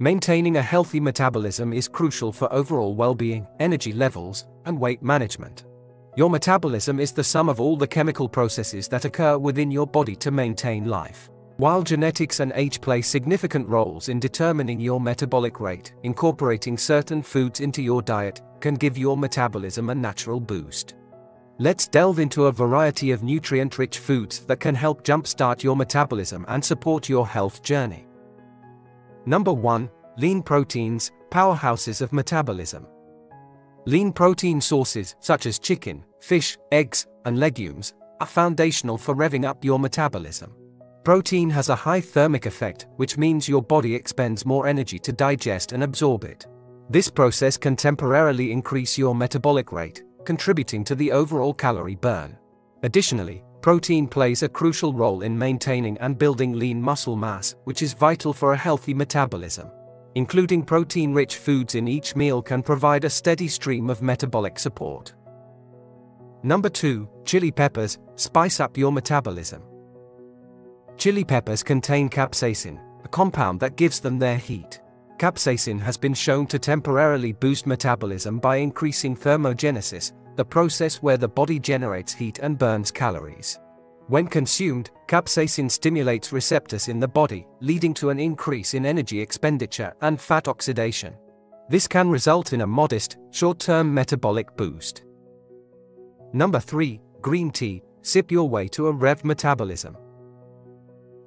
Maintaining a healthy metabolism is crucial for overall well-being, energy levels, and weight management. Your metabolism is the sum of all the chemical processes that occur within your body to maintain life. While genetics and age play significant roles in determining your metabolic rate, incorporating certain foods into your diet can give your metabolism a natural boost. Let's delve into a variety of nutrient-rich foods that can help jumpstart your metabolism and support your health journey. Number 1. Lean proteins, powerhouses of metabolism. Lean protein sources, such as chicken, fish, eggs, and legumes, are foundational for revving up your metabolism. Protein has a high thermic effect, which means your body expends more energy to digest and absorb it. This process can temporarily increase your metabolic rate, contributing to the overall calorie burn. Additionally, protein plays a crucial role in maintaining and building lean muscle mass, which is vital for a healthy metabolism. Including protein-rich foods in each meal can provide a steady stream of metabolic support. Number 2. Chili peppers, spice up your metabolism. Chili peppers contain capsaicin, a compound that gives them their heat. Capsaicin has been shown to temporarily boost metabolism by increasing thermogenesis, the process where the body generates heat and burns calories. When consumed, capsaicin stimulates receptors in the body, leading to an increase in energy expenditure and fat oxidation. This can result in a modest, short-term metabolic boost. Number 3. Green tea, sip your way to a revved metabolism.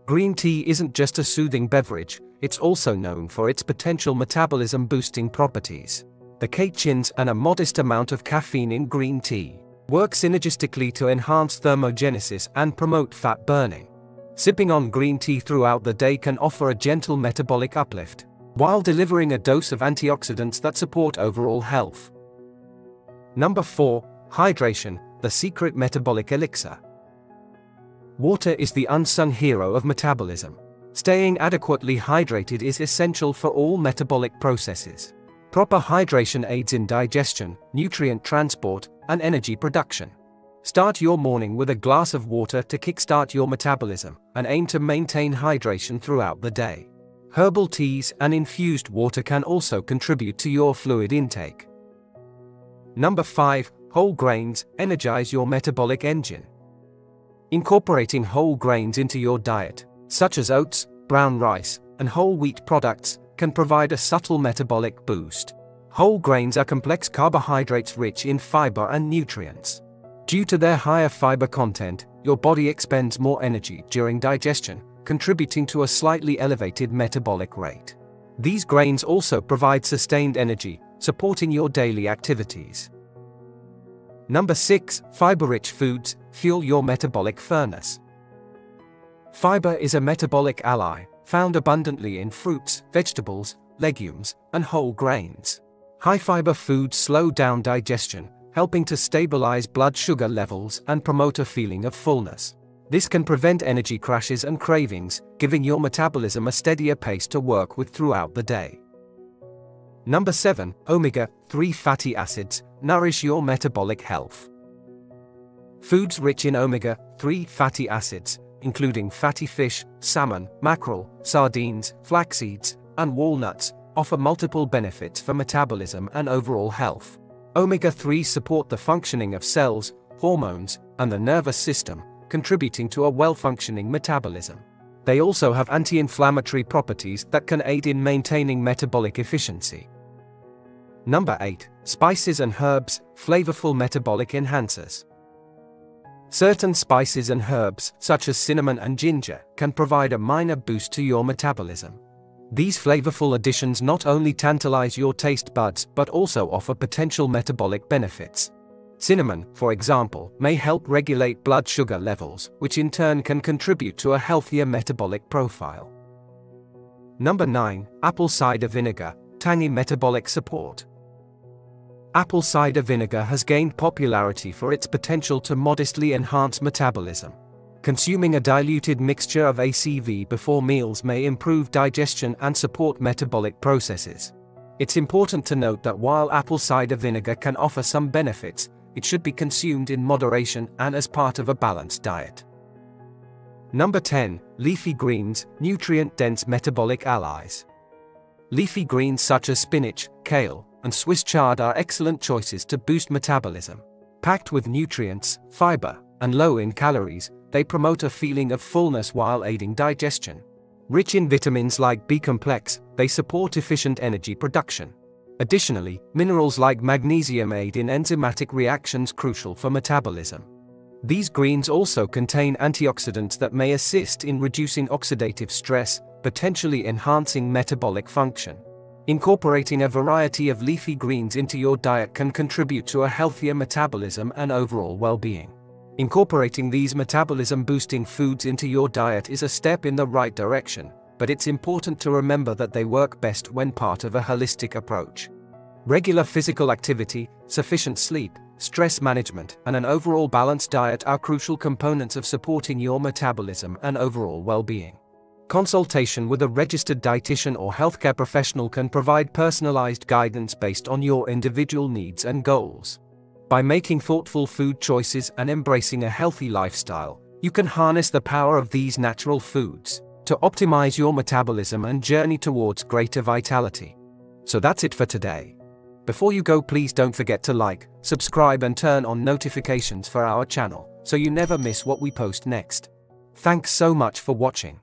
Green tea isn't just a soothing beverage, it's also known for its potential metabolism-boosting properties. The catechins and a modest amount of caffeine in green tea work synergistically to enhance thermogenesis and promote fat burning. Sipping on green tea throughout the day can offer a gentle metabolic uplift, while delivering a dose of antioxidants that support overall health. Number 4. Hydration, the secret metabolic elixir. Water is the unsung hero of metabolism. Staying adequately hydrated is essential for all metabolic processes. Proper hydration aids in digestion, nutrient transport, and energy production. Start your morning with a glass of water to kickstart your metabolism, and aim to maintain hydration throughout the day. Herbal teas and infused water can also contribute to your fluid intake. Number 5. Whole grains, energize your metabolic engine. Incorporating whole grains into your diet, such as oats, brown rice, and whole wheat products, can provide a subtle metabolic boost. Whole grains are complex carbohydrates rich in fiber and nutrients. Due to their higher fiber content, your body expends more energy during digestion, contributing to a slightly elevated metabolic rate. These grains also provide sustained energy, supporting your daily activities. Number 6. Fiber-rich foods, fuel your metabolic furnace. Fiber is a metabolic ally, found abundantly in fruits, vegetables, legumes, and whole grains. High-fiber foods slow down digestion, helping to stabilize blood sugar levels and promote a feeling of fullness. This can prevent energy crashes and cravings, giving your metabolism a steadier pace to work with throughout the day. Number 7. Omega-3 fatty acids, nourish your metabolic health. Foods rich in omega-3 fatty acids, including fatty fish, salmon, mackerel, sardines, flax seeds, and walnuts, offer multiple benefits for metabolism and overall health. Omega-3 support the functioning of cells, hormones, and the nervous system, contributing to a well-functioning metabolism. They also have anti-inflammatory properties that can aid in maintaining metabolic efficiency. Number 8. Spices and herbs, flavorful metabolic enhancers. Certain spices and herbs, such as cinnamon and ginger, can provide a minor boost to your metabolism. These flavorful additions not only tantalize your taste buds but also offer potential metabolic benefits. Cinnamon, for example, may help regulate blood sugar levels, which in turn can contribute to a healthier metabolic profile. Number 9. Apple cider vinegar, tangy metabolic support. Apple cider vinegar has gained popularity for its potential to modestly enhance metabolism. Consuming a diluted mixture of ACV before meals may improve digestion and support metabolic processes. It's important to note that while apple cider vinegar can offer some benefits, it should be consumed in moderation and as part of a balanced diet. Number 10. Leafy greens, nutrient-dense metabolic allies. Leafy greens such as spinach, kale, and Swiss chard are excellent choices to boost metabolism. Packed with nutrients, fiber, and low in calories, they promote a feeling of fullness while aiding digestion. Rich in vitamins like B-complex, they support efficient energy production. Additionally, minerals like magnesium aid in enzymatic reactions crucial for metabolism. These greens also contain antioxidants that may assist in reducing oxidative stress, potentially enhancing metabolic function. Incorporating a variety of leafy greens into your diet can contribute to a healthier metabolism and overall well-being. Incorporating these metabolism-boosting foods into your diet is a step in the right direction, but it's important to remember that they work best when part of a holistic approach. Regular physical activity, sufficient sleep, stress management, and an overall balanced diet are crucial components of supporting your metabolism and overall well-being. Consultation with a registered dietitian or healthcare professional can provide personalized guidance based on your individual needs and goals. By making thoughtful food choices and embracing a healthy lifestyle, you can harness the power of these natural foods to optimize your metabolism and journey towards greater vitality. So that's it for today. Before you go, please don't forget to like, subscribe, and turn on notifications for our channel so you never miss what we post next. Thanks so much for watching.